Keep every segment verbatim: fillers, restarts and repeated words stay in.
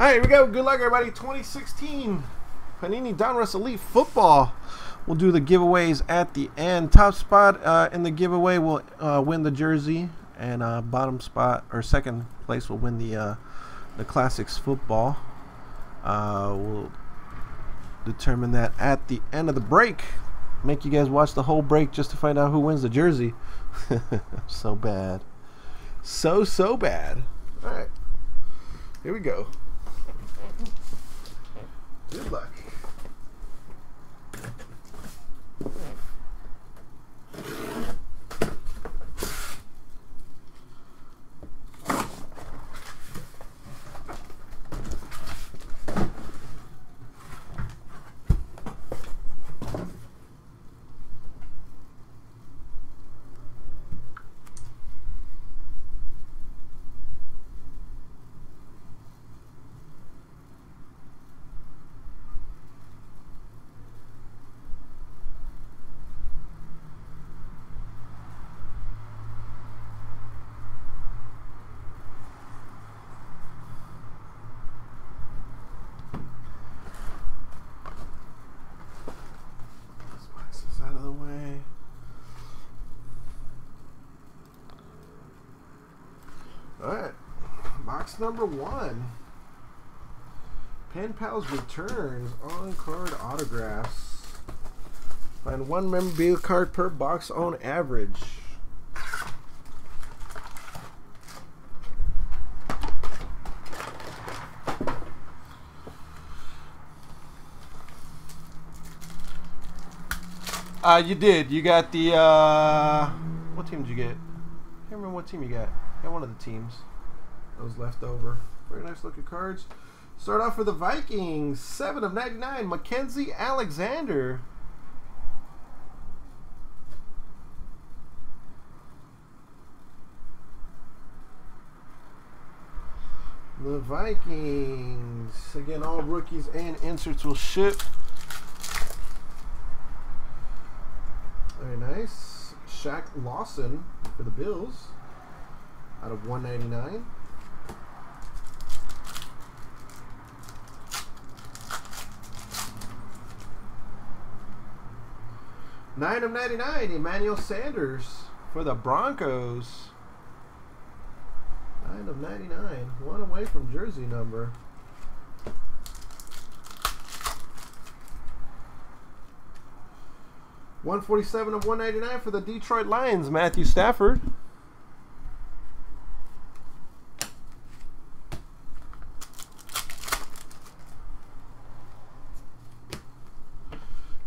All right, here we go. Good luck, everybody. twenty sixteen Panini Donruss Elite Football. We'll do the giveaways at the end. Top spot uh, in the giveaway will uh, win the jersey, and uh, bottom spot or second place will win the uh, the Classics football. Uh, we'll determine that at the end of the break. Make you guys watch the whole break just to find out who wins the jersey. So bad. So, so bad. All right. Here we go. Good luck. Alright, box number one. Pen Pals Returns on card autographs. Find one memorabilia card per box on average. Uh, you did. You got the, uh, what team did you get? I can't remember what team you got. Got one of the teams that was left over. Very nice looking cards. Start off with the Vikings. seven of ninety-nine, Mackenzie Alexander. The Vikings. Again, all rookies and inserts will ship. Very nice. Shaq Lawson for the Bills. Out of one ninety-nine. nine of ninety-nine, Emmanuel Sanders for the Broncos. nine of ninety-nine, one away from jersey number. one forty-seven of one ninety-nine for the Detroit Lions, Matthew Stafford.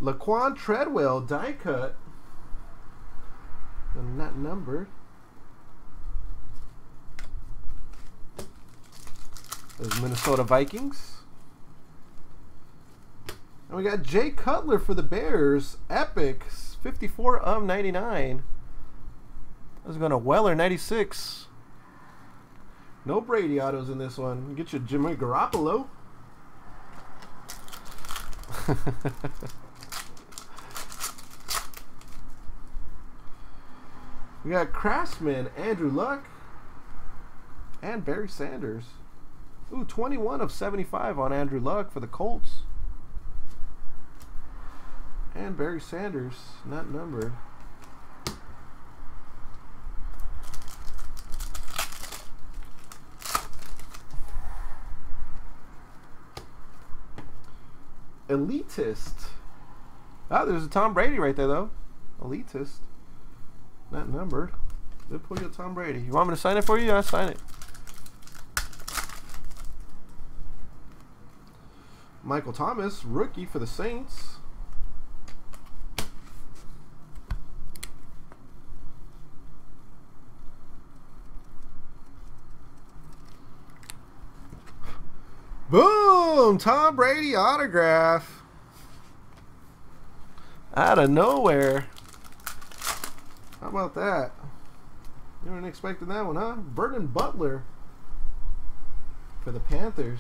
Laquan Treadwell, die cut, and not numbered. Those Minnesota Vikings. And we got Jay Cutler for the Bears, epic, fifty-four of ninety-nine. That was going to Weller, ninety-six. No Brady autos in this one. Get your Jimmy Garoppolo. We got Craftsman, Andrew Luck, and Barry Sanders. Ooh, twenty-one of seventy-five on Andrew Luck for the Colts. And Barry Sanders, not numbered. Elitist. Ah, there's a Tom Brady right there, though. Elitist. That number. They pull you Tom Brady. You want me to sign it for you? I'll sign it. Michael Thomas, rookie for the Saints. Boom! Tom Brady autograph. Out of nowhere. How about that? You weren't expecting that one, huh? Vernon Butler for the Panthers.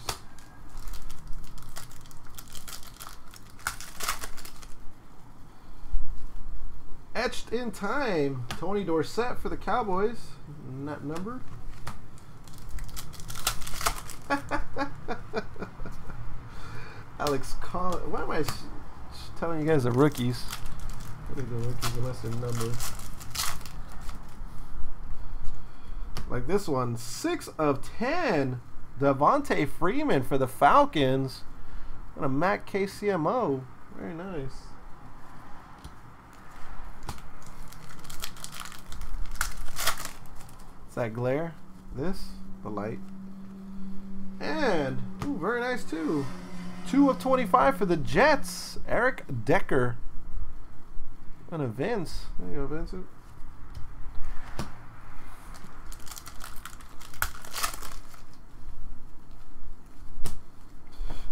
Etched in time, Tony Dorsett for the Cowboys. Not numbered. Alex Collins. Why am I telling you guys the rookies? What are the rookies unless they're numbered? Like this one, six of ten, Devontae Freeman for the Falcons. And a Mac K C M O. Very nice. Is that glare? This? The light. And, ooh, very nice too. two of twenty-five for the Jets. Eric Decker. And a Vince. There you go, Vincent.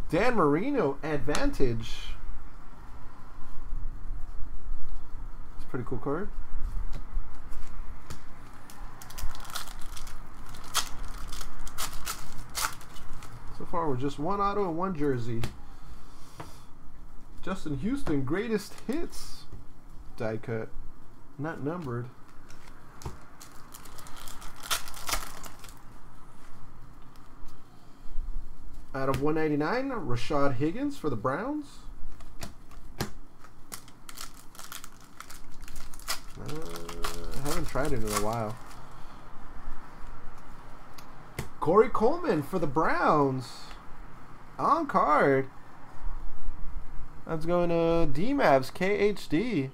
Dan Marino, advantage. It's a pretty cool card. So far, we're just one auto and one jersey. Justin Houston, greatest hits. Die cut, not numbered. Out of one ninety-nine, Rashad Higgins for the Browns. Uh, I haven't tried it in a while. Corey Coleman for the Browns. On card. That's going to D Mavs, K H D.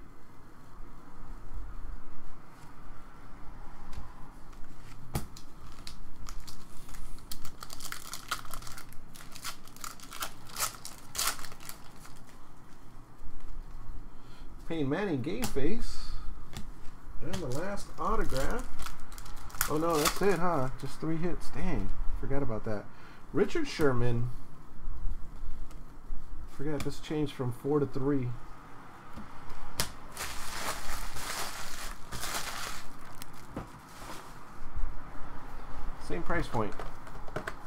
Manning game face. And the last autograph. Oh no, that's it, huh? Just three hits. Dang. Forgot about that. Richard Sherman. Forgot this changed from four to three. Same price point.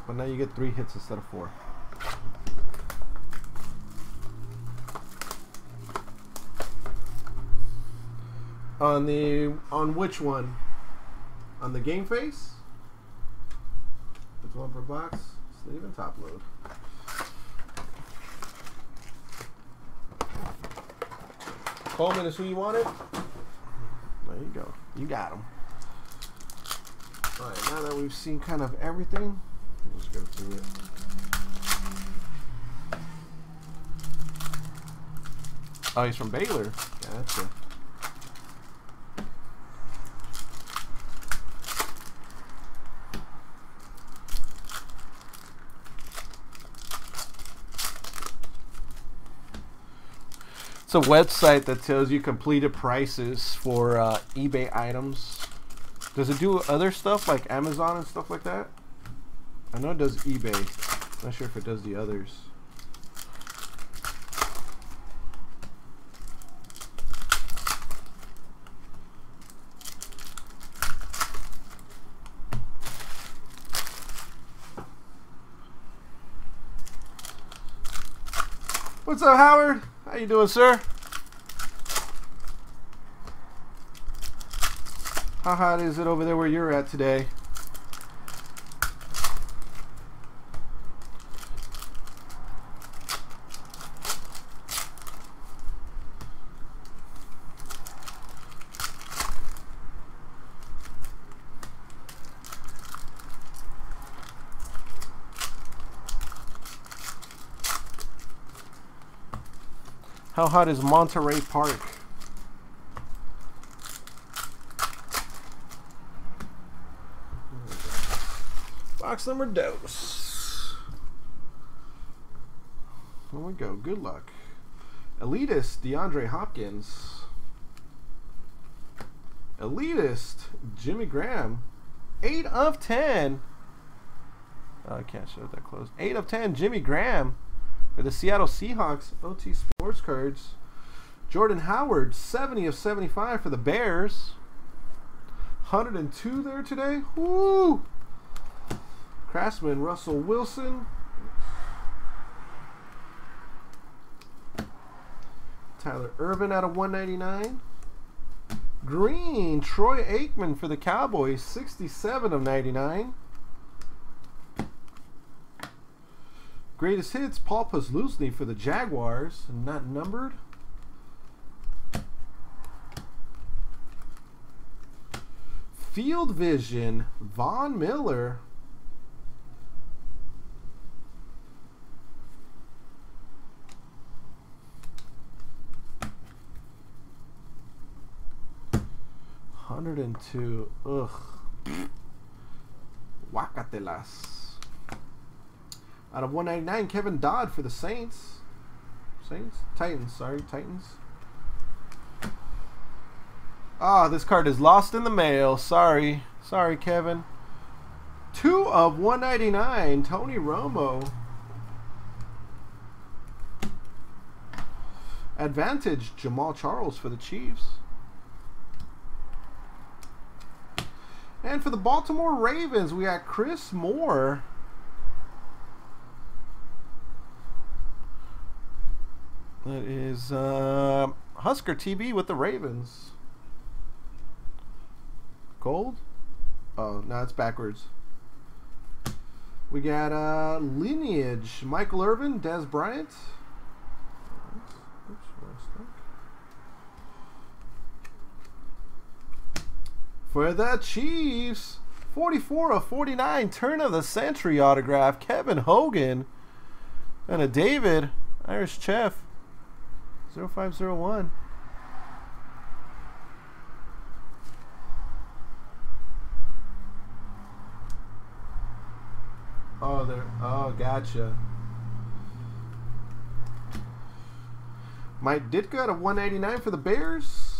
But now you get three hits instead of four. On the on which one? On the game face? That's one per box, sleeve and top load. Coleman is who you wanted? There you go. You got him. Alright, now that we've seen kind of everything, let's go through it. Oh, he's from Baylor. Gotcha. It's a website that tells you completed prices for uh, eBay items. Does it do other stuff like Amazon and stuff like that? I know it does eBay. I'm not sure if it does the others. What's up, Howard? How you doing, sir? How hot is it over there where you're at today? How hot is Monterey Park? Box number dose. There we go. Good luck. Elitist, DeAndre Hopkins. Elitist, Jimmy Graham. eight of ten. Oh, I can't show it that close. eight of ten, Jimmy Graham. For the Seattle Seahawks, O T Sports Cards. Jordan Howard, seventy of seventy-five for the Bears. one hundred and two there today. Woo! Craftsman, Russell Wilson. Tyler Irvin out of one ninety-nine. Green, Troy Aikman for the Cowboys, sixty-seven of ninety-nine. Greatest hits, Paul Posluszny for the Jaguars, not numbered. Field Vision, Von Miller. one oh two. Ugh. Guacatelas. Out of one ninety-nine, Kevin Dodd for the Saints. Saints? Titans, sorry, Titans. Ah, oh, this card is lost in the mail. Sorry. Sorry, Kevin. two of one ninety-nine, Tony Romo. Advantage, Jamal Charles for the Chiefs. And for the Baltimore Ravens, we got Chris Moore. That is uh, Husker T B with the Ravens. Gold? Oh, no, it's backwards. We got uh, Lineage, Michael Irvin, Des Bryant. Oops, where I stuck. For the Chiefs, forty-four of forty-nine, turn of the century autograph, Kevin Hogan. And a David, Irish Chef, zero five zero one. Oh, there. Oh, gotcha. Mike Ditka out of one eighty-nine for the Bears.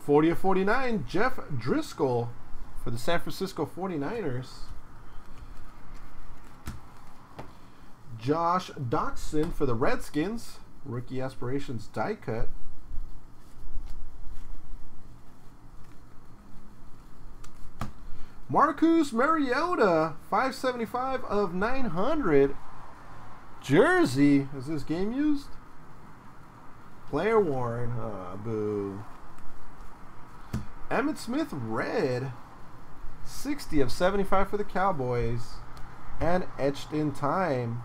forty of forty-nine, Jeff Driscoll for the San Francisco forty-niners. Josh Doctson for the Redskins. Rookie Aspirations die cut. Marcus Mariota, five seventy-five of nine hundred. Jersey. Is this game used? Player worn. Ah, oh, boo. Emmitt Smith, red. sixty of seventy-five for the Cowboys. And etched in time.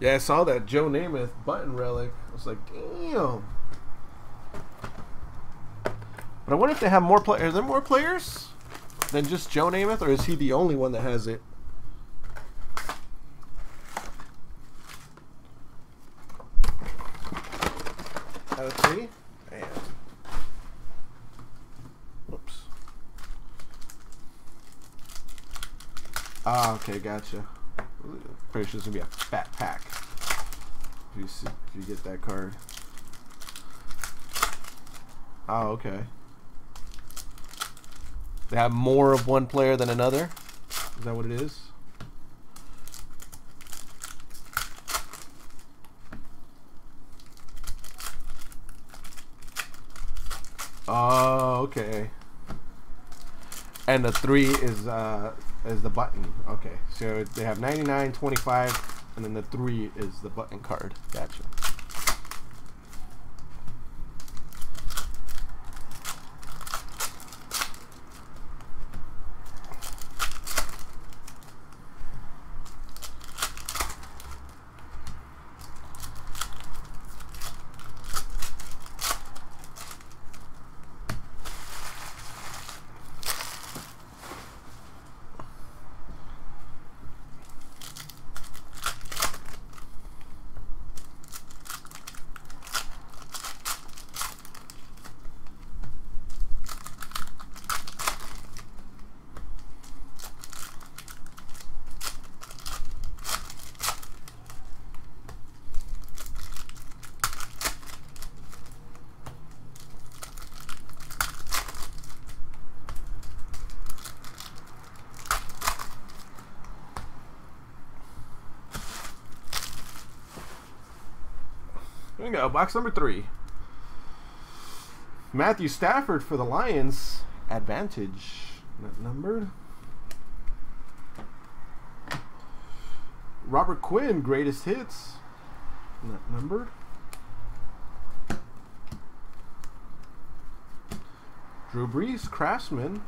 Yeah, I saw that Joe Namath button relic. I was like, damn. But I wonder if they have more players. Are there more players than just Joe Namath, or is he the only one that has it? Let's see. And oops. Ah, okay, gotcha. Pretty sure it's going to be a fat pack if you, see, if you get that card. Oh, okay. They have more of one player than another? Is that what it is? Oh, okay. And the three is... Uh, is the button. Okay, so they have ninety-nine, twenty-five, and then the three is the button card. Gotcha. Here we go, box number three. Matthew Stafford for the Lions. Advantage, not numbered. Robert Quinn, greatest hits. Isn't that numbered? Drew Brees, Craftsman.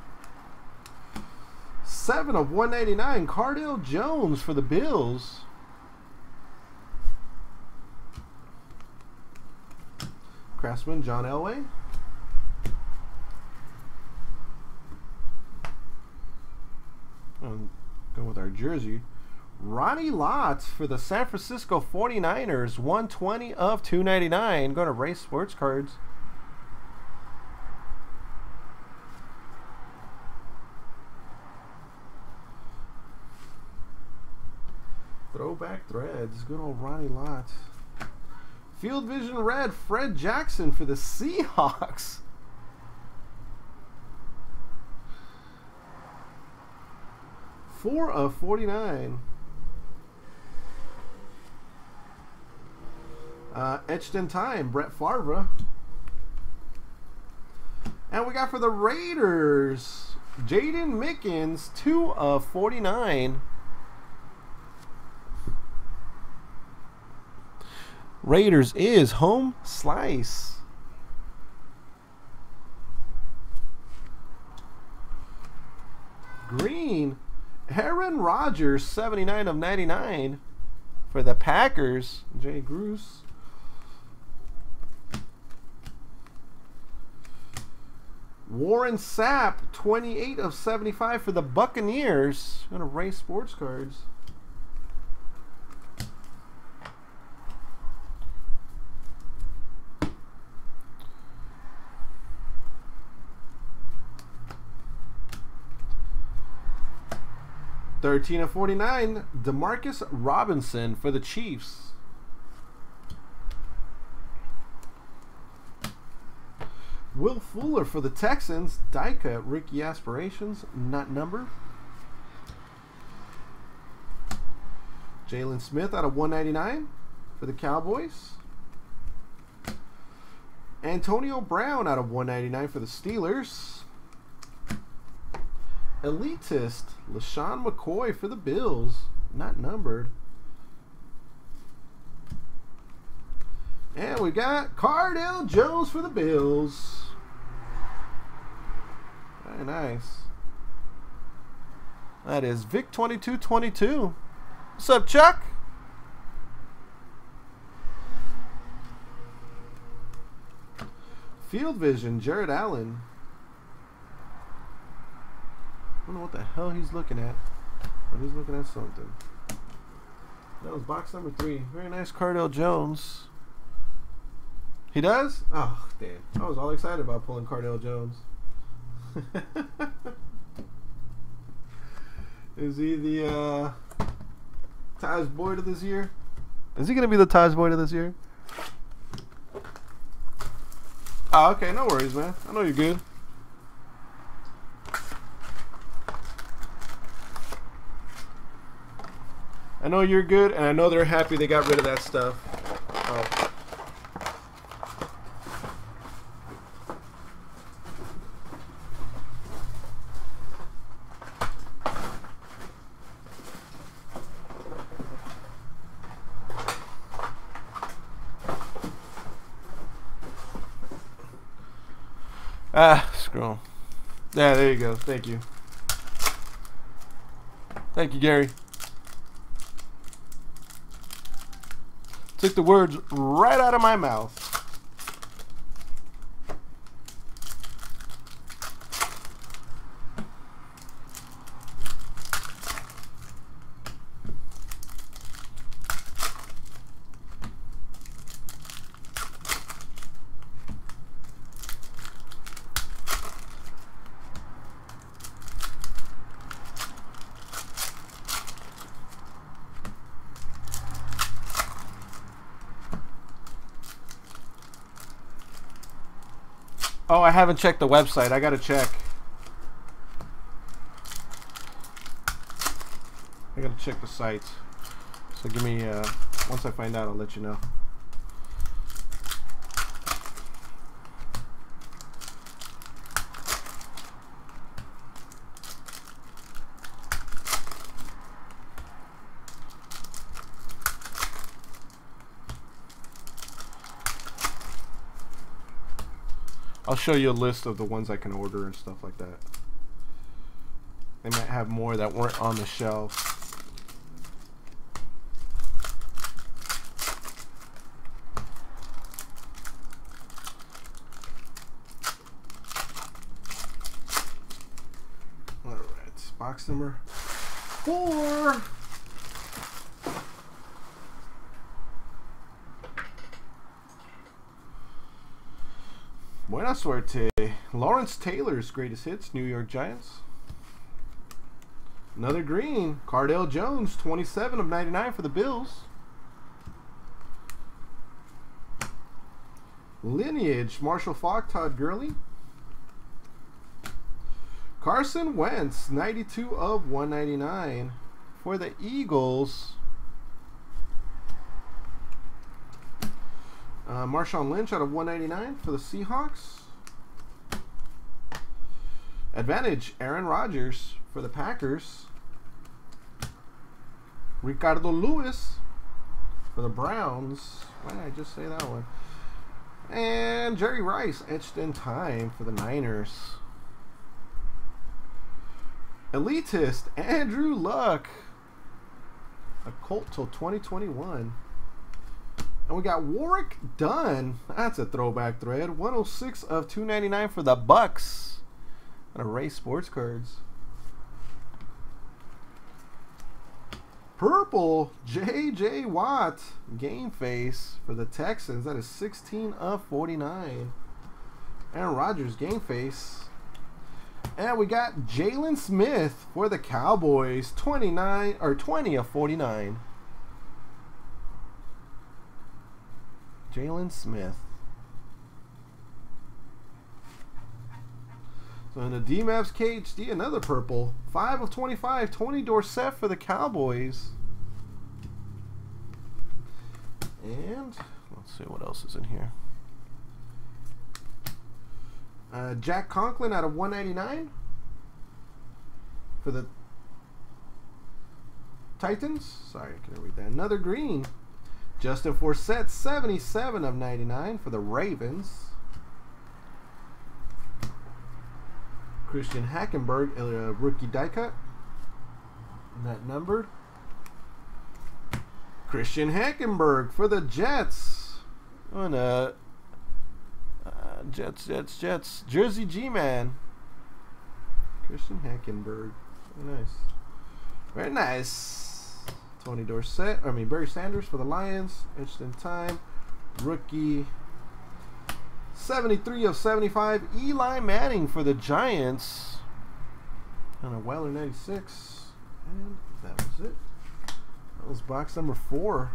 seven of one ninety-nine, Cardale Jones for the Bills. Craftsman, John Elway. I'm going with our jersey. Ronnie Lott for the San Francisco forty-niners, one twenty of two ninety-nine. Going to race sports cards. Throwback threads. Good old Ronnie Lott. Field Vision Red, Fred Jackson for the Seahawks. four of forty-nine. Uh, etched in time, Brett Favre. And we got for the Raiders, Jaden Mickens, two of forty-nine. Raiders is home slice. Green, Aaron Rodgers, seventy-nine of ninety-nine for the Packers. Jay Gruss. Warren Sapp, twenty-eight of seventy-five for the Buccaneers. I'm going to race sports cards. thirteen of forty-nine, DeMarcus Robinson for the Chiefs. Will Fuller for the Texans. Ditka, rookie aspirations, not number. Jaylon Smith out of one ninety-nine for the Cowboys. Antonio Brown out of one ninety-nine for the Steelers. Elitist, LaShawn McCoy for the Bills, not numbered. And we got Cardale Jones for the Bills. Very nice. That is Vic twenty-two twenty-two. What's up, Chuck? Field Vision, Jared Allen. I don't know what the hell he's looking at, but he's looking at something. That was box number three. Very nice, Cardale Jones. He does? Oh, damn. I was all excited about pulling Cardale Jones. Is he the uh, Taj Boyd of this year? Is he going to be the Taj Boyd of this year? Oh, okay. No worries, man. I know you're good. I know you're good, and I know they're happy they got rid of that stuff. Oh. Ah, scroll. Yeah, there you go. Thank you. Thank you, Gary. Took the words right out of my mouth. Oh, I haven't checked the website. I gotta check. I gotta check the site. So give me, uh, once I find out, I'll let you know. I'll show you a list of the ones I can order and stuff like that. They might have more that weren't on the shelf. All right, box number four. Buena suerte. Lawrence Taylor's greatest hits, New York Giants. Another green. Cardale Jones, twenty-seven of ninety-nine for the Bills. Lineage, Marshall Faulk, Todd Gurley. Carson Wentz, ninety-two of one ninety-nine for the Eagles. Uh, Marshawn Lynch out of one ninety-nine for the Seahawks. Advantage, Aaron Rodgers for the Packers. Ricardo Lewis for the Browns. Why did I just say that one? And Jerry Rice, etched in time for the Niners. Elitist, Andrew Luck. A Colt till twenty twenty-one. And we got Warwick Dunn. That's a throwback thread. one oh six of two ninety-nine for the Bucks. And Array Sports Cards. Purple J J Watt game face for the Texans. That is sixteen of forty-nine. Aaron Rodgers game face. And we got Jaylon Smith for the Cowboys. twenty-nine or twenty of forty-nine. Jaylon Smith. So in the D Mavs K H D, another purple. five of twenty-five, Tony Dorsett for the Cowboys. And let's see what else is in here. Uh, Jack Conklin out of one ninety-nine for the Titans. Sorry, I can't read that. Another green. Justin Forsett, seventy-seven of ninety-nine for the Ravens. Christian Hackenberg, uh, rookie die cut. Not numbered. Christian Hackenberg for the Jets. On a uh, Jets, Jets, Jets. Jersey G-Man. Christian Hackenberg. Very nice. Very nice. Tony Dorsett, I mean Barry Sanders for the Lions. Etched in time. Rookie. seventy-three of seventy-five. Eli Manning for the Giants. And a Weller ninety-six. And that was it. That was box number four.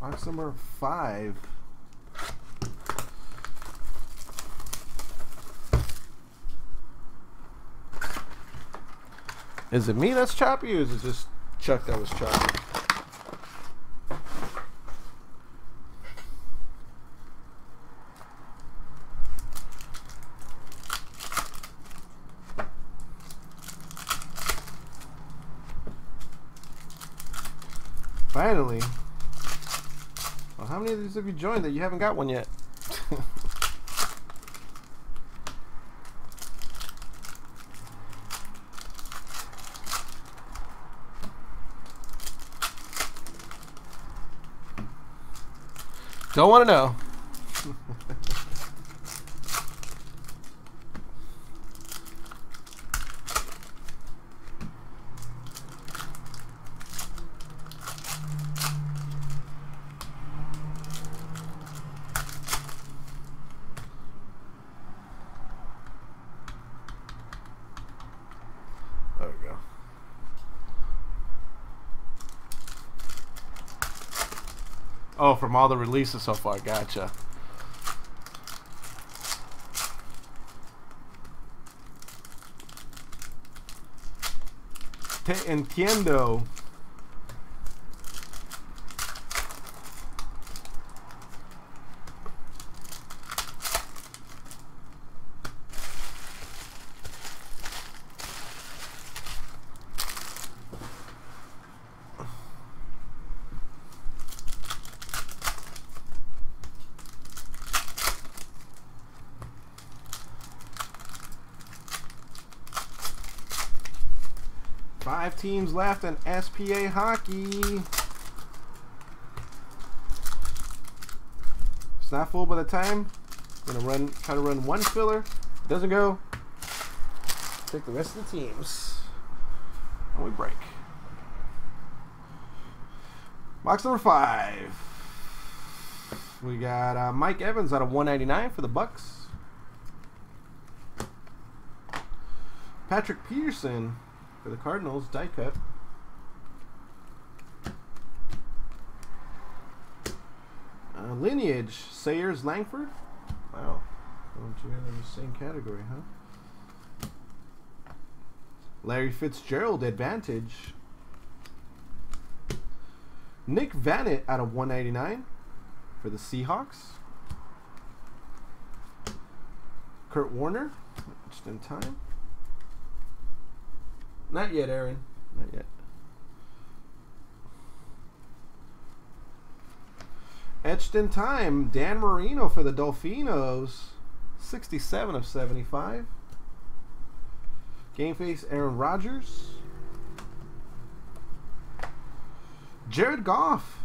Box number five. Is it me that's choppy, or is it just Chuck that was choppy? Finally. Well, how many of these have you joined that you haven't got one yet? Don't want to know. There we go. Oh, from all the releases so far, gotcha. Te entiendo. Five teams left in S P A hockey. It's not full by the time. I'm gonna run, try to run one filler. Doesn't go. Take the rest of the teams. And we break. Box number five. We got uh, Mike Evans out of one ninety-nine for the Bucks. Patrick Peterson for the Cardinals, die cut. Uh, lineage, Sayers, Langford. Wow, don't you have in the same category, huh? Larry Fitzgerald, advantage. Nick Vannett out of one ninety-nine for the Seahawks. Kurt Warner, just in time. Not yet, Aaron. Not yet. Etched in time, Dan Marino for the Dolphinos, sixty-seven of seventy-five. Game face, Aaron Rodgers. Jared Goff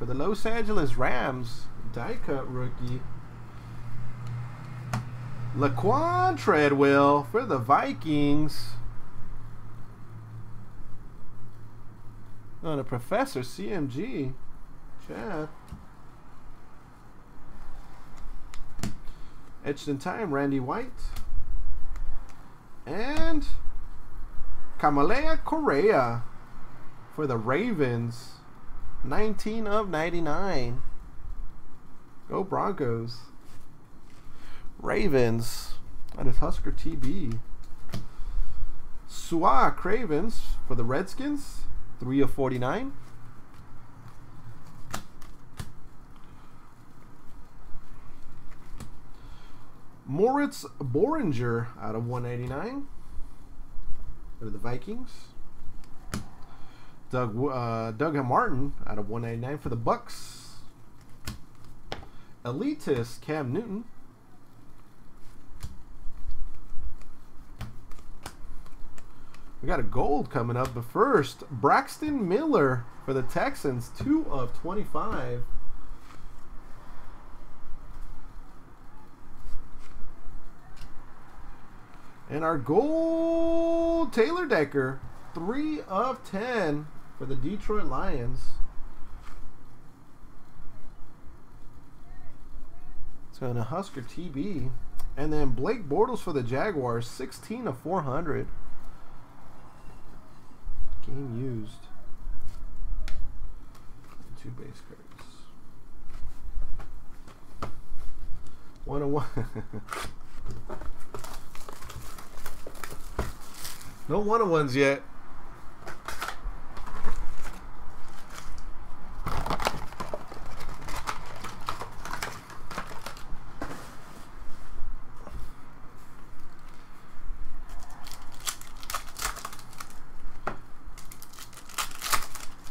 for the Los Angeles Rams, die cut rookie. Laquan Treadwell for the Vikings. On a professor, C M G. Chad. Etched in time, Randy White. And Kamalea Correa for the Ravens. nineteen of ninety-nine. Go Broncos. Ravens. That is Husker T B. Suah Cravens for the Redskins. three of forty-nine. Moritz Boringer out of one eighty-nine for the Vikings. Doug uh, Doug Martin out of one ninety-nine for the Bucks. Elitist Cam Newton. We got a gold coming up, but first, Braxton Miller for the Texans, two of twenty-five. And our gold, Taylor Decker, three of ten for the Detroit Lions. So in a Husker T B. And then Blake Bortles for the Jaguars, sixteen of four hundred. Game used. Two base cards. One on one. No one on ones yet.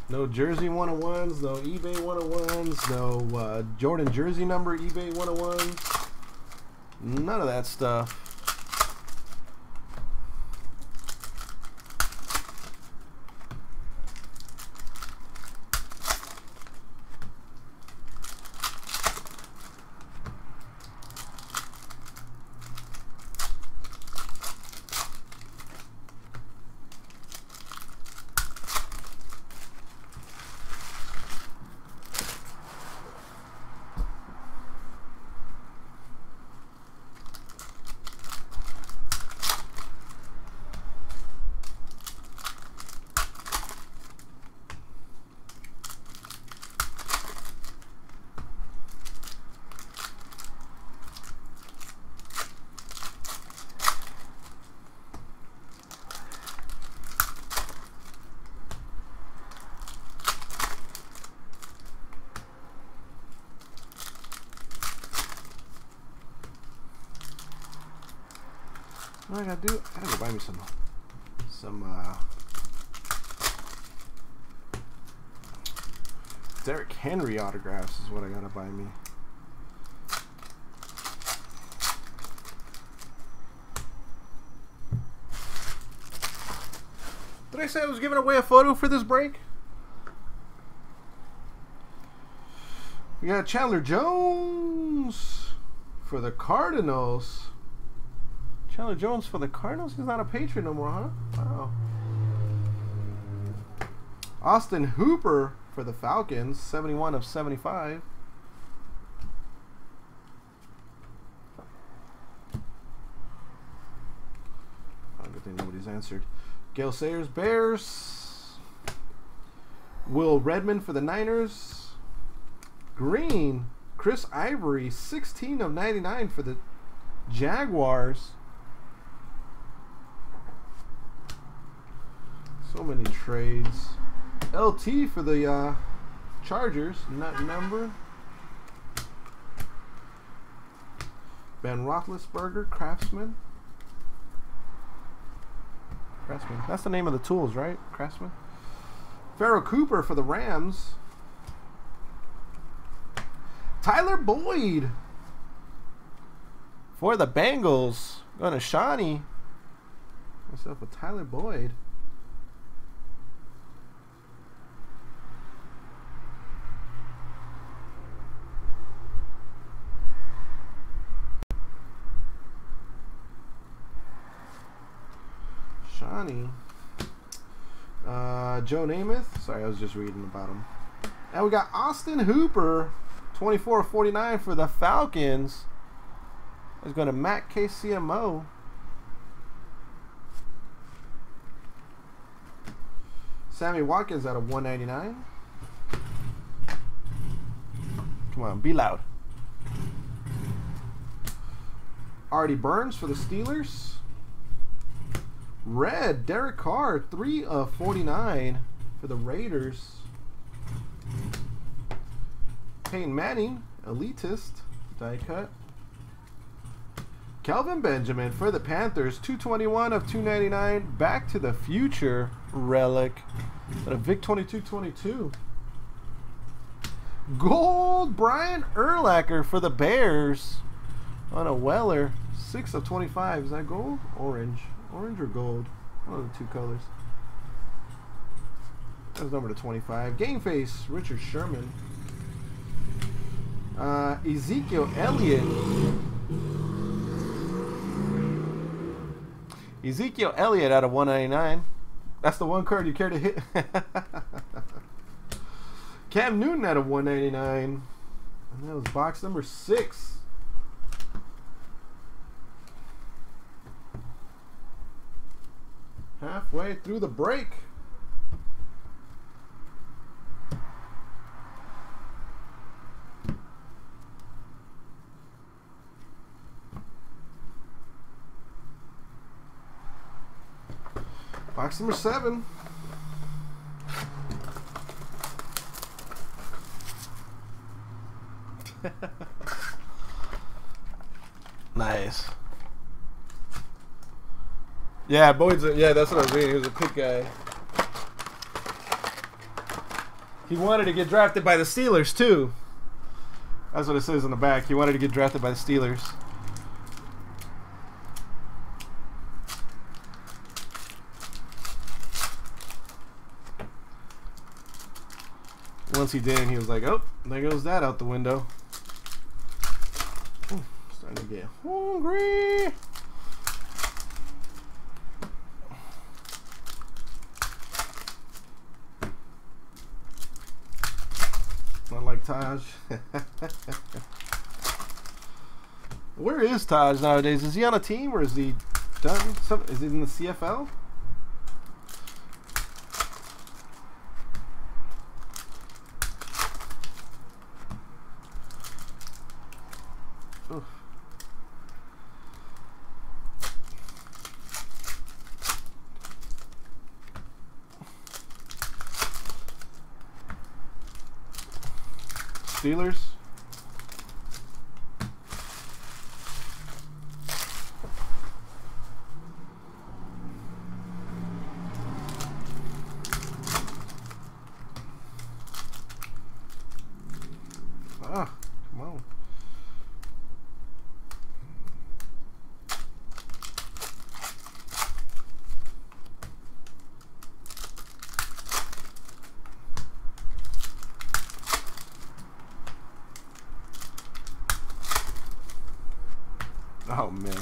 No jersey one-on-ones, no eBay one-on-ones, no uh, Jordan jersey number eBay one-on-ones. None of that stuff. What I gotta do? I gotta go buy me some, some, uh, Derrick Henry autographs is what I gotta buy me. Did I say I was giving away a photo for this break? We got Chandler Jones for the Cardinals. Chandler Jones for the Cardinals? He's not a Patriot no more, huh? Wow. Austin Hooper for the Falcons, seventy-one of seventy-five. Oh, good thing nobody's answered. Gale Sayers, Bears. Will Redmond for the Niners. Green, Chris Ivory, sixteen of ninety-nine for the Jaguars. So many trades. L T for the uh, Chargers, nut number. Ben Roethlisberger, Craftsman. Craftsman. That's the name of the tools, right? Craftsman. Farrell Cooper for the Rams. Tyler Boyd for the Bengals. Going to Shawnee. What's up with Tyler Boyd? Uh, Joe Namath. Sorry, I was just reading about him. And we got Austin Hooper, twenty-four of forty-nine for the Falcons. It's going to Matt K C M O. Sammy Watkins out of one ninety-nine. Come on, be loud. Artie Burns for the Steelers. Red, Derek Carr, three of forty-nine for the Raiders. Peyton Manning, elitist, die cut. Kelvin Benjamin for the Panthers, two twenty-one of two ninety-nine, Back to the Future relic. A Vic twenty-two twenty-two. Gold, Brian Urlacher for the Bears. On a Weller, six of twenty-five. Is that gold? Orange. Orange or gold? One of the two colors. That was number to twenty-five. Game face, Richard Sherman. Uh, Ezekiel Elliott. Ezekiel Elliott out of one ninety-nine. That's the one card you care to hit. Cam Newton out of one ninety-nine. And that was box number six. Halfway through the break. Box number seven. Nice. Yeah, Boyd's a, yeah, that's what I was reading. He was a pick guy. He wanted to get drafted by the Steelers, too. That's what it says in the back. He wanted to get drafted by the Steelers. Once he did, he was like, oh, there goes that out the window. Ooh, starting to get hungry. Taj. Where is Taj nowadays? Is he on a team or is he done? Some, is he in the C F L? Oof. Steelers. Ah, come on. man.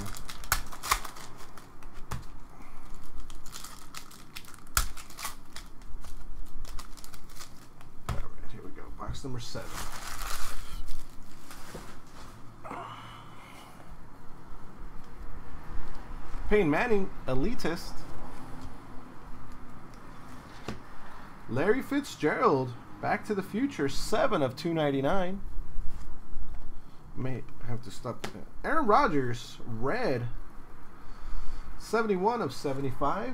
All right, here we go. Box number seven. Peyton Manning, elitist. Larry Fitzgerald, Back to the Future, seven of two ninety-nine. May have to stop. Aaron Rodgers, red, seventy-one of seventy-five.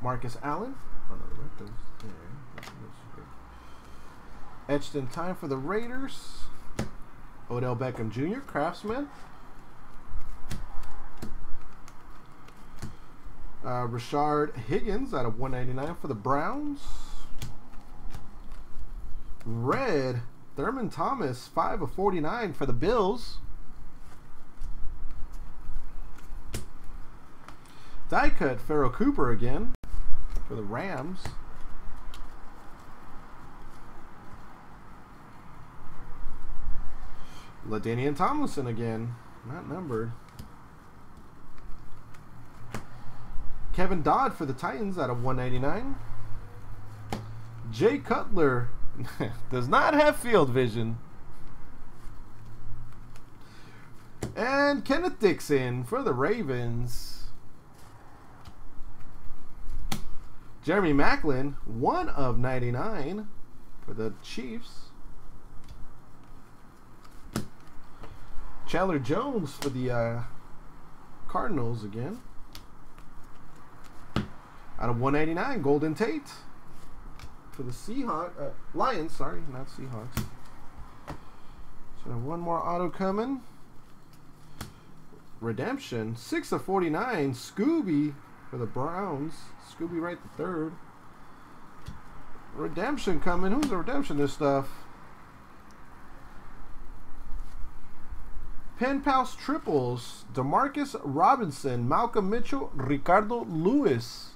Marcus Allen. Oh, no, right there. Yeah. Etched in time for the Raiders. Odell Beckham Junior, Craftsman. Uh, Rashard Higgins out of one ninety-nine for the Browns. Red, Thurman Thomas, five of forty-nine for the Bills. Die cut, Pharaoh Cooper again for the Rams. LaDainian Tomlinson again, not numbered. Kevin Dodd for the Titans out of one ninety-nine. Jay Cutler does not have field vision. And Kenneth Dixon for the Ravens. Jeremy Maclin, one of ninety-nine for the Chiefs. Chandler Jones for the uh, Cardinals again. Out of one eighty-nine, Golden Tate for the Seahawks. Uh, Lions, sorry, not Seahawks. So one more auto coming. Redemption, six of forty-nine, Scooby for the Browns. Scooby Wright the third. Redemption coming. Who's the redemption this stuff? Pen Pals Triples, DeMarcus Robinson, Malcolm Mitchell, Ricardo Lewis.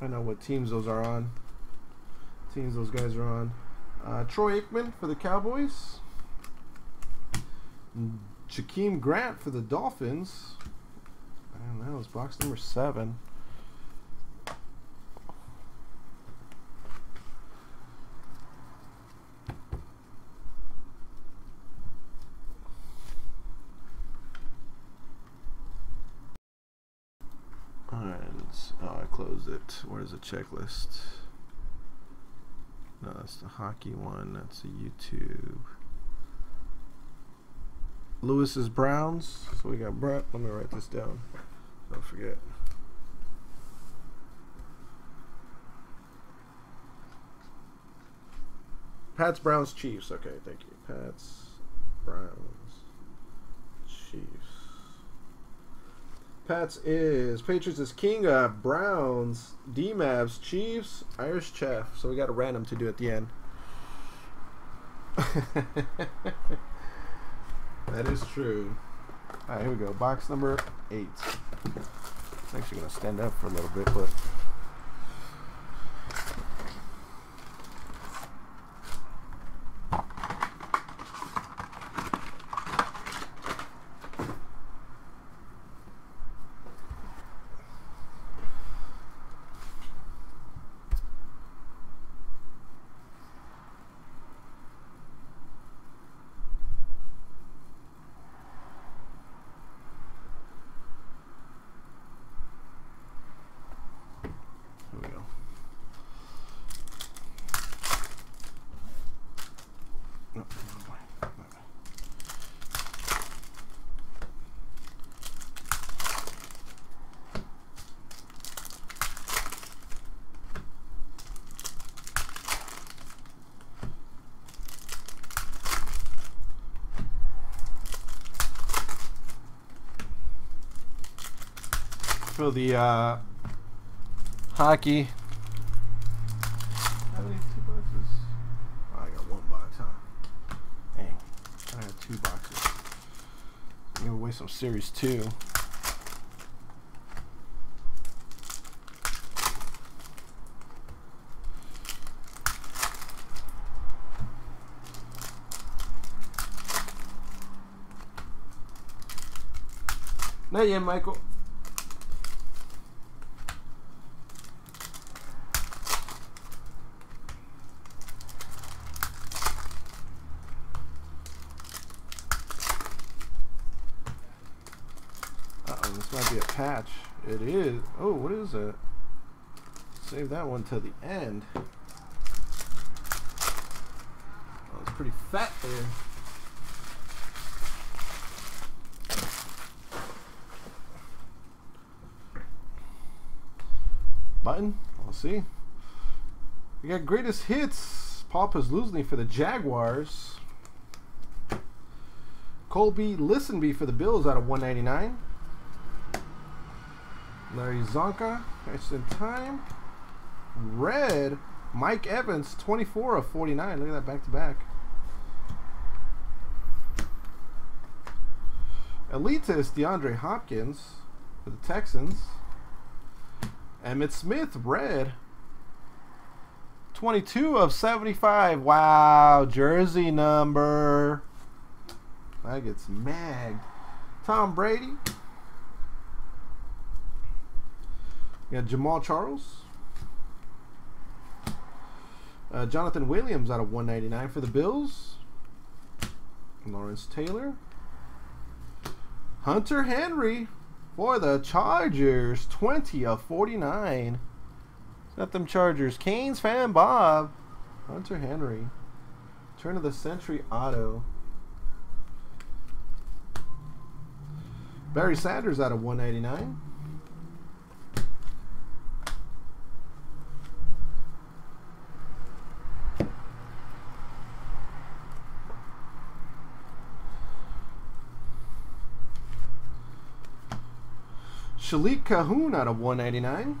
I know what teams those are on. Teams those guys are on. Uh, Troy Aikman for the Cowboys. Jakeem Grant for the Dolphins. And that was box number seven. It. Where's the checklist? No, that's the hockey one. That's the YouTube. Lewis's Browns. So we got Brett. Let me write this down. Don't forget. Pats, Browns, Chiefs. Okay, thank you. Pats, Browns, Chiefs. Pats is, Patriots is King, uh, Browns, D-Mavs, Chiefs, Irish Chef. So we got a random to do at the end. That is true. All right, here we go. Box number eight. It's actually going to stand up for a little bit, but... For the uh, hockey. How many two boxes? Oh, I got one box, huh? Dang, I had two boxes. I'm gonna waste some series two. Not yet, Michael. Uh-oh, this might be a patch. It is. Oh, what is that? Save that one to the end. Oh, it's pretty fat there. Button. We'll see. We got greatest hits. Paul Pazluzny for the Jaguars. Colby Listenby for the Bills out of one ninety-nine. Larry Zonka. Nice in time. Red. Mike Evans. twenty-four of forty-nine. Look at that back to back. Elitist. DeAndre Hopkins for the Texans. Emmitt Smith, red. twenty-two of seventy-five. Wow, jersey number. That gets magged. Tom Brady. We got Jamal Charles. Uh, Jonathan Williams out of one ninety-nine for the Bills. Lawrence Taylor. Hunter Henry. For the Chargers, twenty of forty-nine. Got them Chargers. Canes fan Bob. Hunter Henry. Turn of the century auto. Barry Sanders out of one ninety-nine. Shalik Cahoon out of one ninety-nine.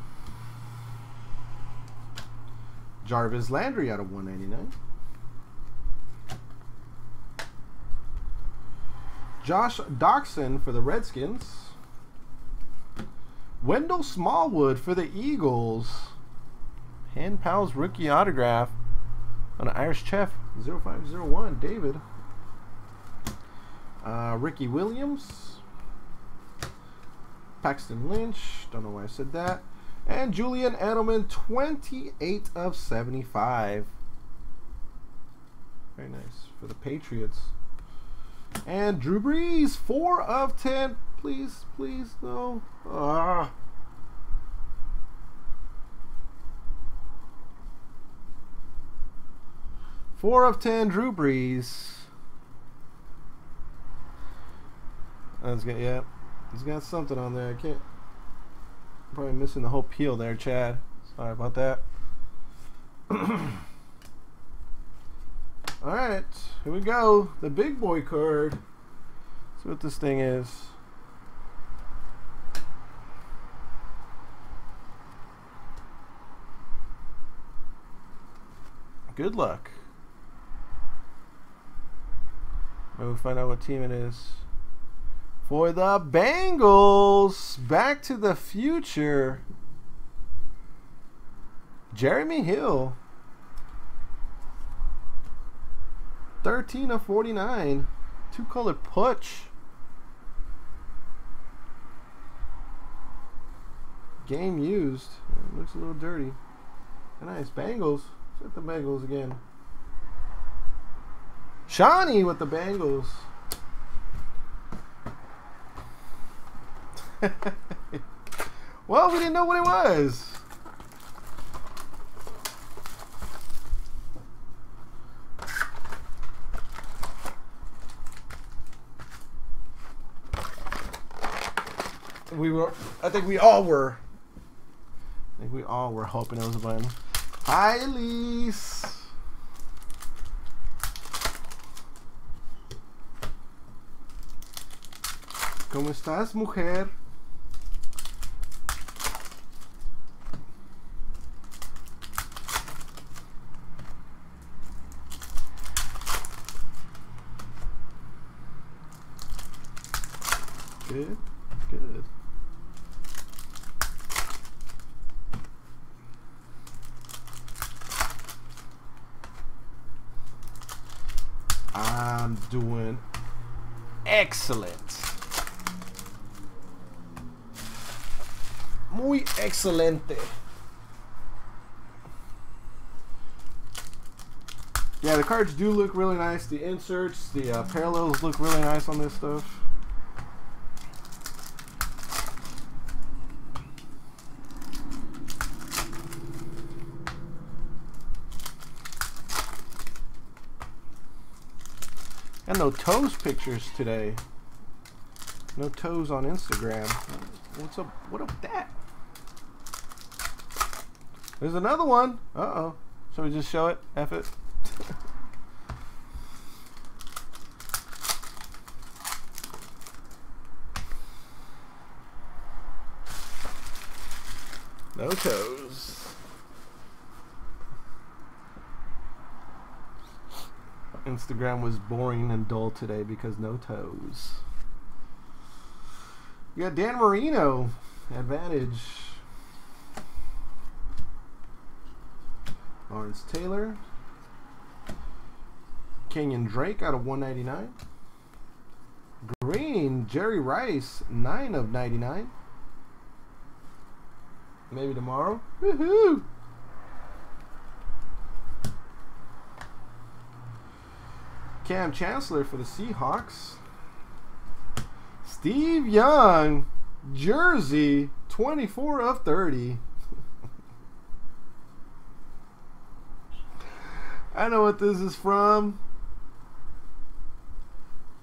Jarvis Landry out of one ninety-nine. Josh Doctson for the Redskins. Wendell Smallwood for the Eagles. Hand Powell's rookie autograph on an Irish Chef. zero five zero one, David. Uh, Ricky Williams. Paxton Lynch, don't know why I said that. And Julian Edelman, twenty-eight of seventy-five. Very nice for the Patriots. And Drew Brees, four of ten. Please, please, no. Ah. four of ten, Drew Brees. That's good, yeah. He's got something on there. I can't. I'm probably missing the whole peel there, Chad. Sorry about that. Alright, here we go. The big boy card. Let's see what this thing is. Good luck. Maybe we'll find out what team it is. For the Bengals, Back to the Future, Jeremy Hill, thirteen of forty-nine, two-color Putsch, game used, it looks a little dirty, nice, Bengals, set the Bengals again, Shawnee with the Bengals. Well, we didn't know what it was. We were, I think we all were. I think we all were hoping it was a button. Hi, Elise. ¿Cómo estás, mujer? Good, good. I'm doing excellent. muy excelente. Yeah, the cards do look really nice. The inserts, the uh, parallels look really nice on this stuff. And no toes pictures today. No toes on Instagram. What's up? What up with that? There's another one. Uh-oh. Should we just show it? F it. No toes. Instagram was boring and dull today because no toes. You got Dan Marino, advantage. Lawrence Taylor. Kenyon Drake out of one ninety-nine. Green, Jerry Rice, nine of ninety-nine. Maybe tomorrow. Woohoo! Cam Chancellor for the Seahawks. Steve Young, jersey, twenty-four of thirty. I know what this is from.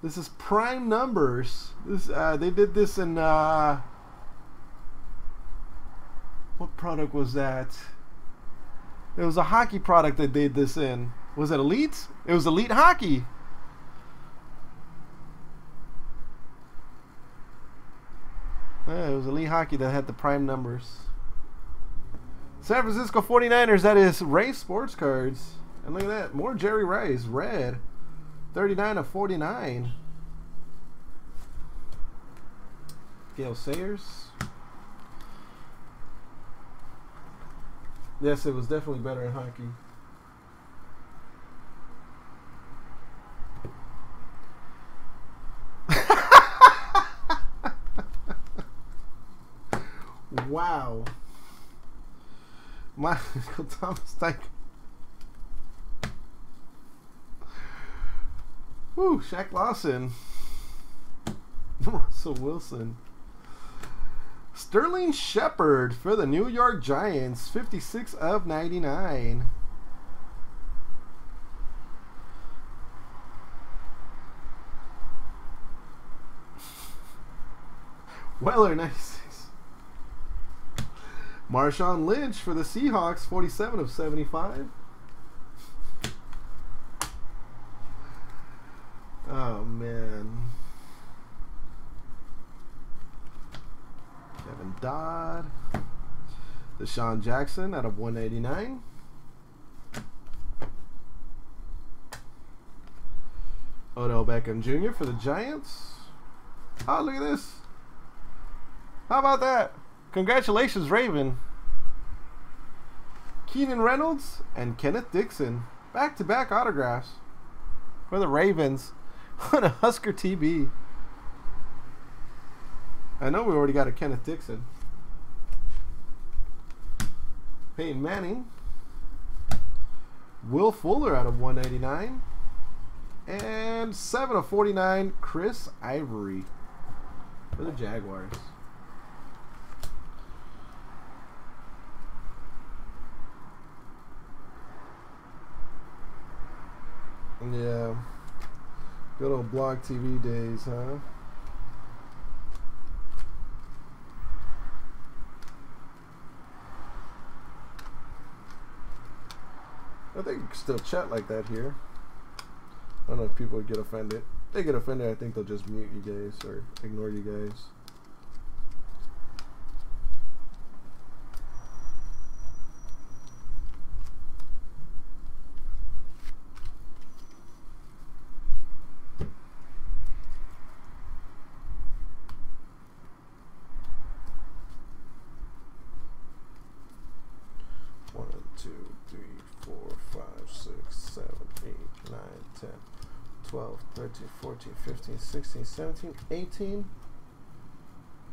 This is prime numbers. This uh, they did this in uh, what product was that? It was a hockey product that they did this in. Was it Elite? It was Elite Hockey. Yeah, it was Elite Hockey that had the prime numbers. San Francisco forty-niners, that is Ray Sports Cards. And look at that, more Jerry Rice, red. thirty-nine of forty-nine. Gale Sayers. Yes, it was definitely better in hockey. Wow. Michael Thomas, like, woo, Shaq Lawson. Russell Wilson. Sterling Shepard for the New York Giants, fifty-six of ninety-nine. Weller, nice. Marshawn Lynch for the Seahawks, forty-seven of seventy-five. Oh, man. Kevin Dodd. Deshaun Jackson out of one eighty-nine. Odell Beckham Junior for the Giants. Oh, look at this. How about that? Congratulations, Raven. Keenan Reynolds and Kenneth Dixon. Back-to-back autographs for the Ravens on a Husker T V. I know we already got a Kenneth Dixon. Peyton Manning. Will Fuller out of one ninety-nine. And seven of forty-nine, Chris Ivory for the Jaguars. Yeah, good old Blog T V days, huh? I think you can still chat like that here. I don't know if people would get offended. If they get offended, I think they'll just mute you guys or ignore you guys.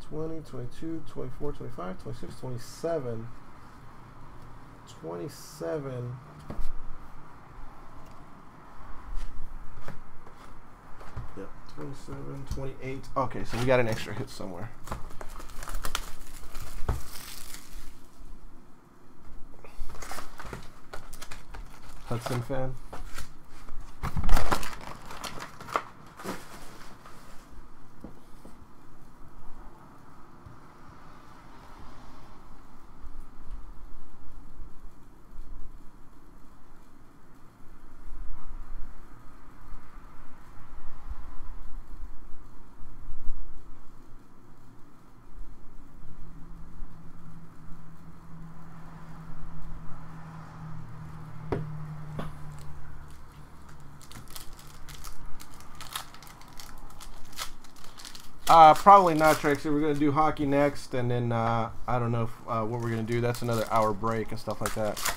twenty, twenty-two, twenty-four, twenty-five, twenty-six, twenty-seven. twenty-seven. Yep, twenty-seven, twenty-eight. Okay, so we got an extra hit somewhere. Hudson fan. Uh, probably not, Trixie. We're going to do hockey next, and then uh, I don't know if, uh, what we're going to do. That's another hour break and stuff like that.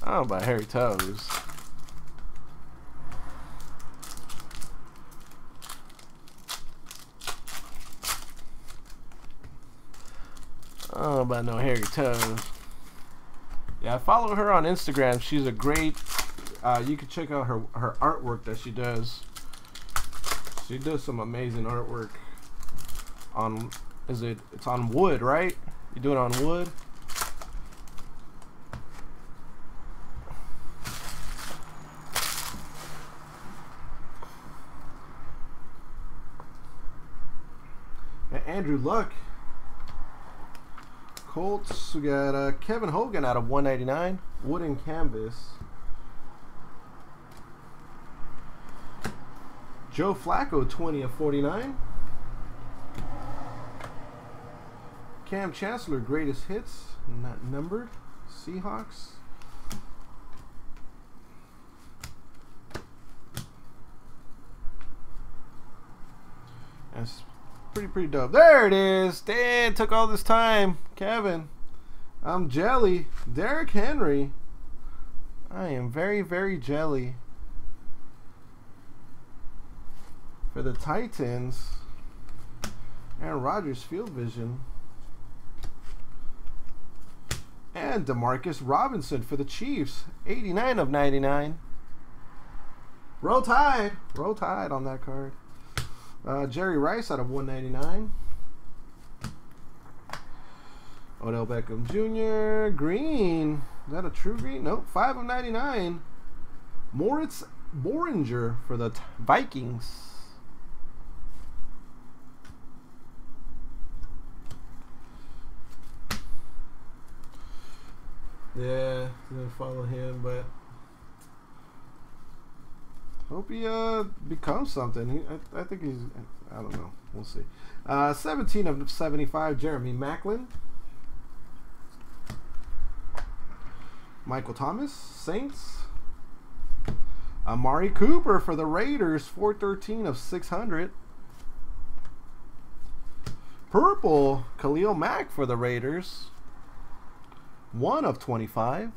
I don't know about Harry Toes. I don't know about no Harry Toes. Yeah, I follow her on Instagram. She's a great. Uh, you can check out her her artwork that she does. She does some amazing artwork. On is it? It's on wood, right? You do it on wood. Andrew Luck, Colts. We got uh, Kevin Hogan out of one ninety-nine, wooden canvas. Joe Flacco, twenty of forty-nine. Cam Chancellor, greatest hits, not numbered. Seahawks. And Pretty, pretty dope. There it is. Dan took all this time. Kevin, I'm jelly. Derrick Henry. I am very, very jelly. For the Titans, Aaron Rodgers, field vision. And DeMarcus Robinson for the Chiefs, eighty-nine of ninety-nine. Roll Tide. Roll Tide on that card. Uh, Jerry Rice out of one ninety-nine. Odell Beckham Junior Green. Is that a true green? Nope. five of ninety-nine. Moritz Boringer for the Vikings. Yeah, I'm going to follow him, but hope he uh, becomes something. He, I, I think he's, I don't know. We'll see. Uh, seventeen of seventy-five, Jeremy Maclin. Michael Thomas, Saints. Amari Cooper for the Raiders, four thirteen of six hundred. Purple, Khalil Mack for the Raiders, one of twenty-five.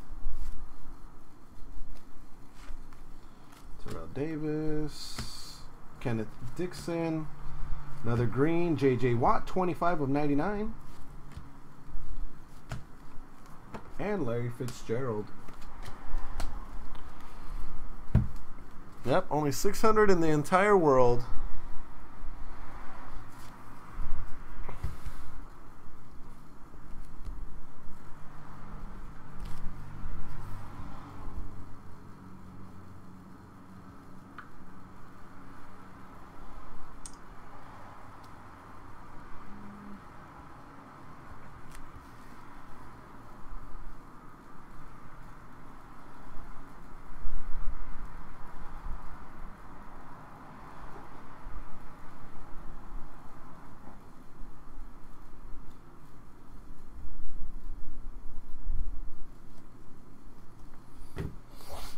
Terrell Davis, Kenneth Dixon, another green, J J Watt, twenty-five of ninety-nine, and Larry Fitzgerald. Yep, only six hundred in the entire world.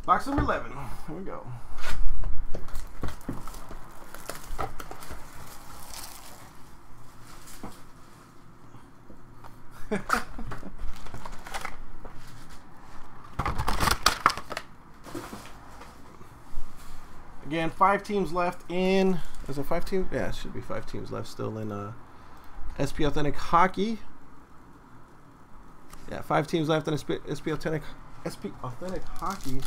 Box number eleven. Here we go. Again, five teams left in. Is it five teams? Yeah, it should be five teams left still in uh, S P Authentic Hockey. Yeah, five teams left in SP, SP Authentic SP Authentic Hockey.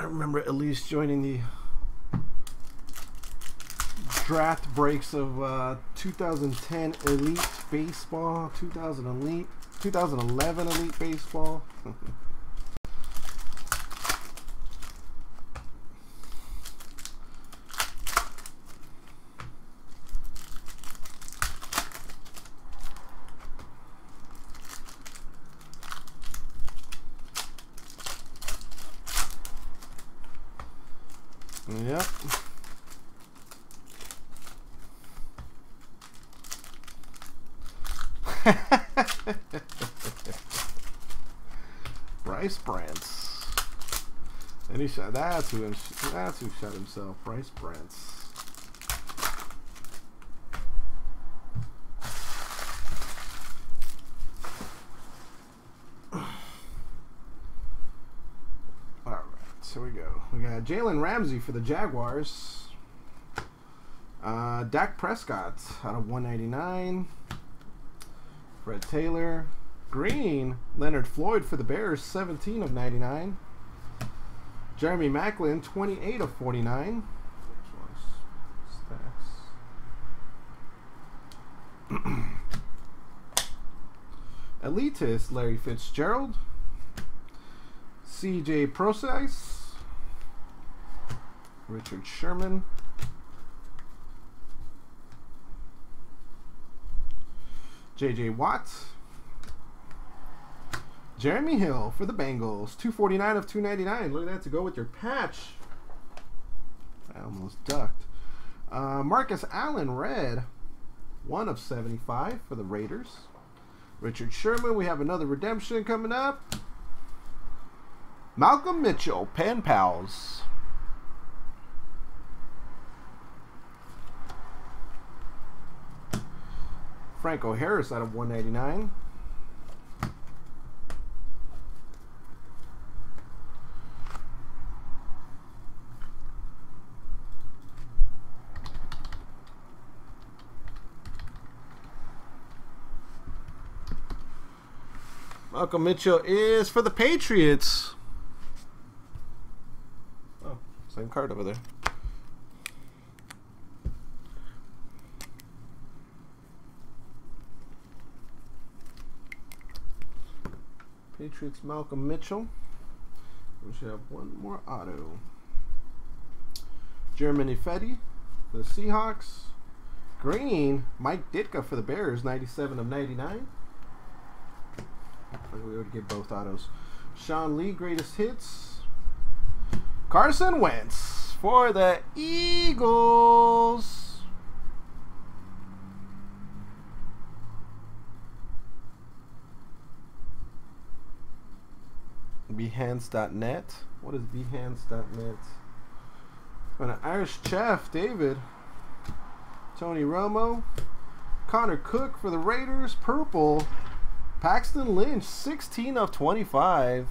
Remember at least joining the draft breaks of uh, two thousand ten Elite Baseball, two thousand Elite, two thousand eleven Elite Baseball. Yep. Bryce Brantz. And he shot. That's who. That's who shot himself. Bryce Brantz. Jalen Ramsey for the Jaguars. Uh, Dak Prescott out of one ninety-nine. Fred Taylor. Green. Leonard Floyd for the Bears, seventeen of ninety-nine. Jeremy Maclin, twenty-eight of forty-nine. Elitist, Larry Fitzgerald. C J Procise. Richard Sherman, J J Watt, Jeremy Hill for the Bengals, two forty-nine of two ninety-nine. Look at that to go with your patch. I almost ducked. Uh, Marcus Allen, red, one of seventy-five for the Raiders. Richard Sherman, we have another redemption coming up. Malcolm Mitchell, Pen Pals. Franco Harris out of one ninety-nine. Malcolm Mitchell is for the Patriots. Oh, same card over there. Patriots, Malcolm Mitchell. We should have one more auto. Jeremy Fetti for the Seahawks. Green, Mike Ditka for the Bears, ninety-seven of ninety-nine. We would get both autos. Sean Lee, greatest hits. Carson Wentz for the Eagles. Behance dot net. What is Behance dot net? An Irish chef, David. Tony Romo. Connor Cook for the Raiders. Purple. Paxton Lynch, sixteen of twenty-five.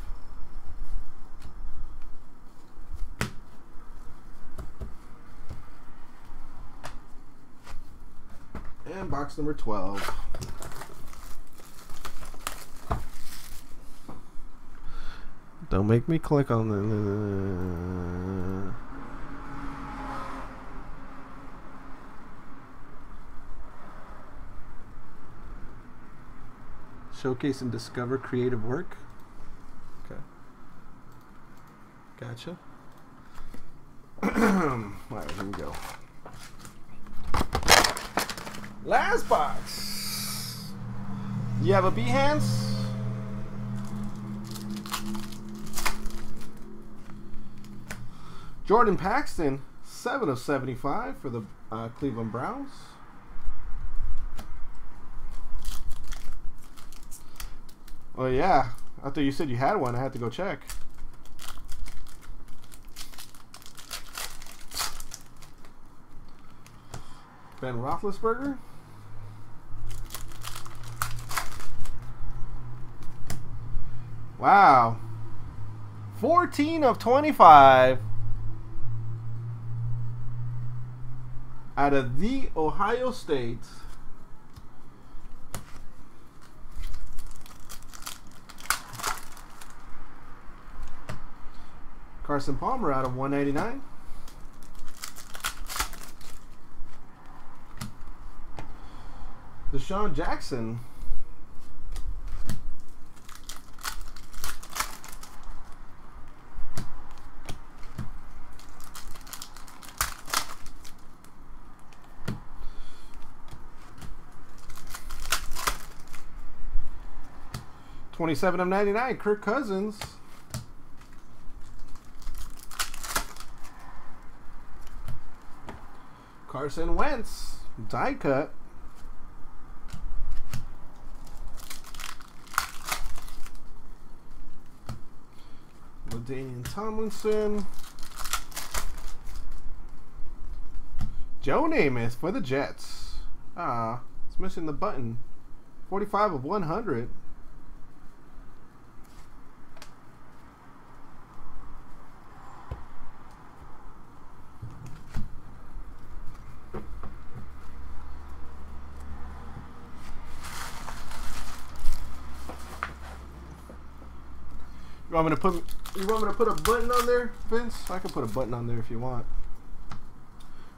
And box number twelve. Don't make me click on the... Showcase and discover creative work. Okay. Gotcha. All right, here we go. Last box. You have a Behance? Jordan Paxton, seven of seventy-five for the uh, Cleveland Browns. Oh yeah, I thought you said you had one. I had to go check. Ben Roethlisberger. Wow. fourteen of twenty-five. Out of the Ohio State. Carson Palmer out of one ninety-nine. Deshaun Jackson. twenty-seven of ninety-nine, Kirk Cousins. Carson Wentz, die cut. LaDainian Tomlinson. Joe Namath for the Jets. Ah, it's missing the button. forty-five of one hundred. You want me to put you want me to put a button on there, Vince? I can put a button on there if you want.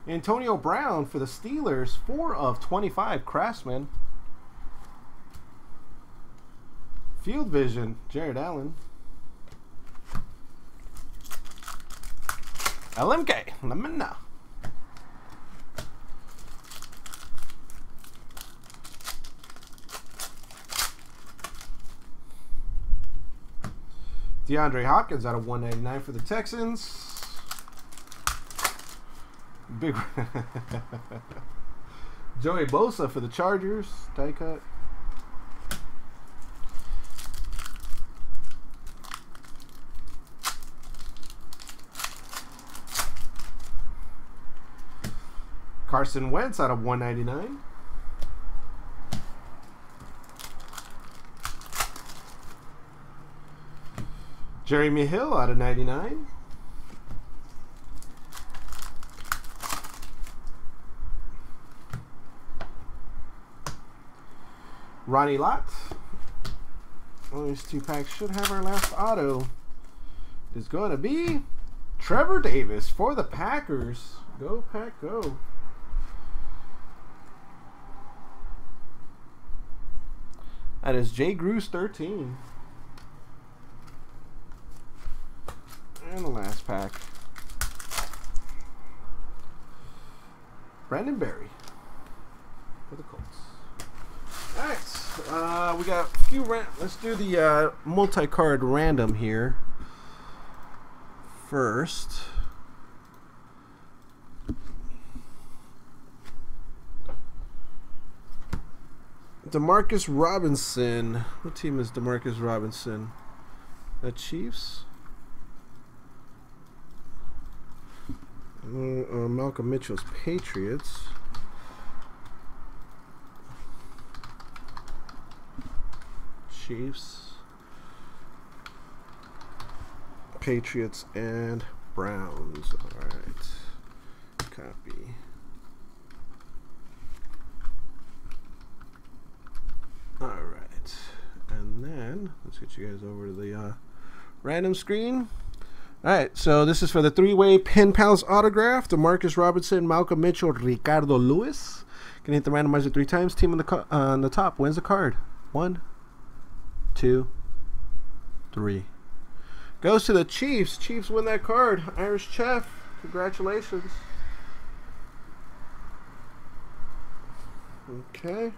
Antonio Brown for the Steelers, four of twenty-five, Craftsman. Field Vision, Jared Allen. L M K, let me know. DeAndre Hopkins out of one ninety-nine for the Texans. Big Joey Bosa for the Chargers. Die cut. Carson Wentz out of one ninety-nine. Jeremy Hill out of ninety-nine. Ronnie Lott. Well, these two packs should have our last auto. It's going to be Trevor Davis for the Packers. Go Pack, go. That is Jay Gruce thirteen. And the last pack. Brandon Berry for the Colts. Alright, uh, we got a few. Let's do the uh, multi-card random here. first. DeMarcus Robinson. What team is DeMarcus Robinson? The Chiefs? Uh, Malcolm Mitchell's Patriots. Chiefs, Patriots, and Browns. All right, copy. All right, and then let's get you guys over to the uh, random screen. All right, so this is for the three-way Pen Pals autograph. DeMarcus Robinson, Malcolm Mitchell, Ricardo Lewis. Gonna hit the randomizer three times. Team on the uh, on the top wins the card. One, two, three. Goes to the Chiefs. Chiefs win that card. Irish Chef, congratulations. Okay.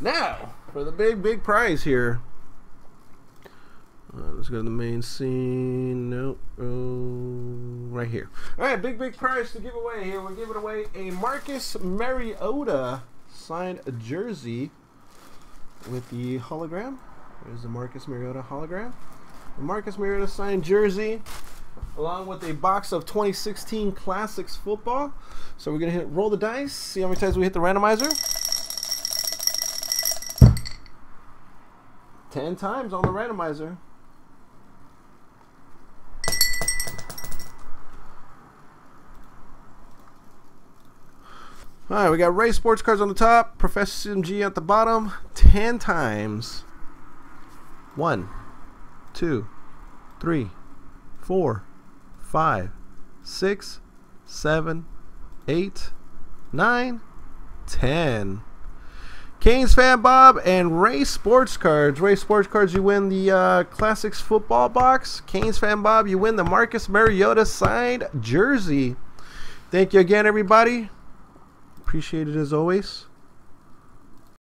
Now for the big, big prize here. Uh, let's go to the main scene. No, oh, right here. All right, big, big prize to give away here. We're giving away a Marcus Mariota signed jersey with the hologram. There's the Marcus Mariota hologram. The Marcus Mariota signed jersey, along with a box of twenty sixteen Classics football. So we're gonna hit roll the dice. See how many times we hit the randomizer. Ten times on the randomizer. All right, we got Ray Sports Cards on the top, Professor C M G at the bottom. Ten times. One, two, three, four, five, six, seven, eight, nine, ten. Canes Fan Bob and Ray Sports Cards. Ray Sports Cards, you win the uh, Classics football box. Canes Fan Bob, you win the Marcus Mariota signed jersey. Thank you again, everybody. Appreciate it as always.